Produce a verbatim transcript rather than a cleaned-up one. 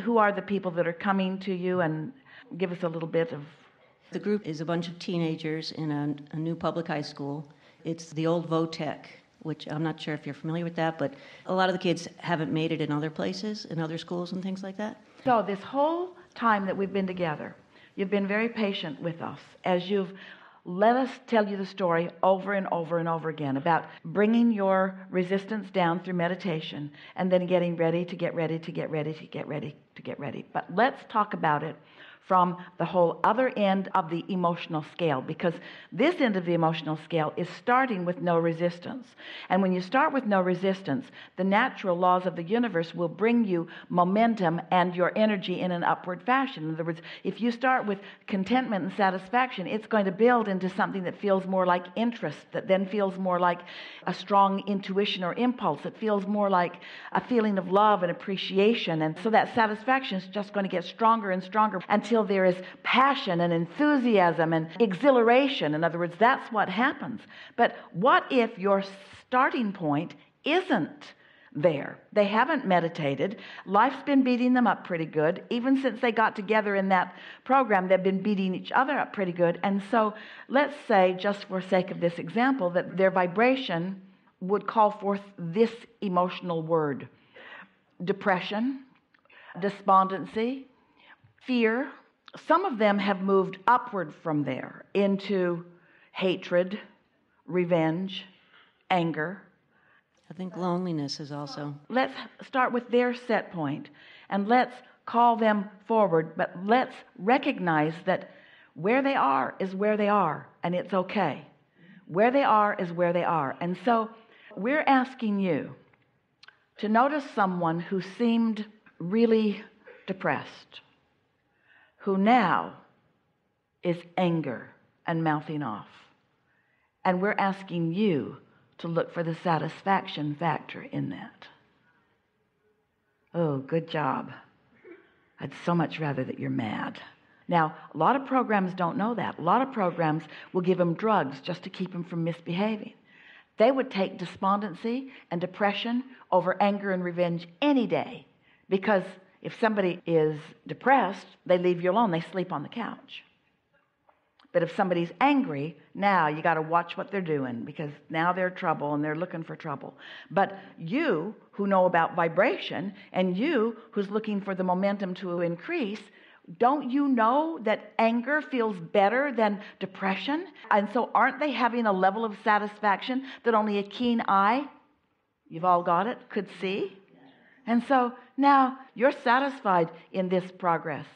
who are the people that are coming to you, and give us a little bit of... The group is a bunch of teenagers in a, a new public high school. It's the old Vo-Tech, which I'm not sure if you're familiar with that, but a lot of the kids haven't made it in other places, in other schools and things like that. So this whole time that we've been together, you've been very patient with us as you've let us tell you the story over and over and over again about bringing your resistance down through meditation and then getting ready to get ready to get ready to get ready to get ready. But let's talk about it from the whole other end of the emotional scale, because this end of the emotional scale is starting with no resistance. And when you start with no resistance, the natural laws of the universe will bring you momentum and your energy in an upward fashion. In other words, if you start with contentment and satisfaction, it's going to build into something that feels more like interest, that then feels more like a strong intuition or impulse. It feels more like a feeling of love and appreciation. And so that satisfaction is just going to get stronger and stronger until there is passion and enthusiasm and exhilaration. In other words, that's what happens. But what if your starting point isn't there? They haven't meditated. Life's been beating them up pretty good. Even since they got together in that program, they've been beating each other up pretty good. And so let's say, just for sake of this example, that their vibration would call forth this emotional word: depression, despondency, fear. Some of them have moved upward from there into hatred, revenge, anger. I think loneliness is also... Let's start with their set point and let's call them forward, but let's recognize that where they are is where they are, and it's okay. Where they are is where they are. And so we're asking you to notice someone who seemed really depressed, who now is anger and mouthing off. And we're asking you to look for the satisfaction factor in that. Oh, good job. I'd so much rather that you're mad. Now, a lot of programs don't know that. A lot of programs will give them drugs just to keep them from misbehaving. They would take despondency and depression over anger and revenge any day, because if somebody is depressed, they leave you alone. They sleep on the couch. But if somebody's angry, now you got to watch what they're doing, because now they're trouble and they're looking for trouble. But you who know about vibration, and you who's looking for the momentum to increase, don't you know that anger feels better than depression? And so aren't they having a level of satisfaction that only a keen eye, you've all got it, could see? And so now you're satisfied in this progress.